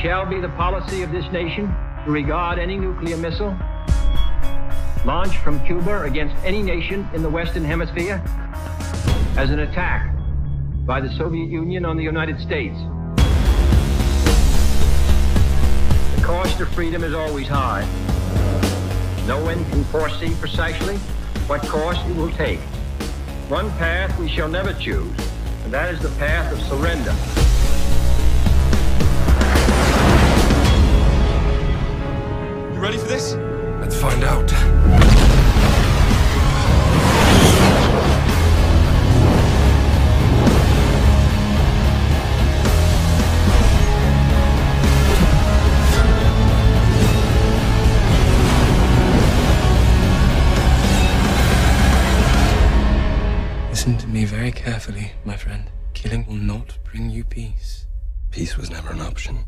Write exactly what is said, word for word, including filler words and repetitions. shall be the policy of this nation to regard any nuclear missile launched from Cuba against any nation in the Western Hemisphere as an attack by the Soviet Union on the United States. The cost of freedom is always high. No one can foresee precisely what course it will take. One path we shall never choose, and that is the path of surrender. You ready for this? Let's find out. Listen to me very carefully, my friend. Killing will not bring you peace. Peace was never an option.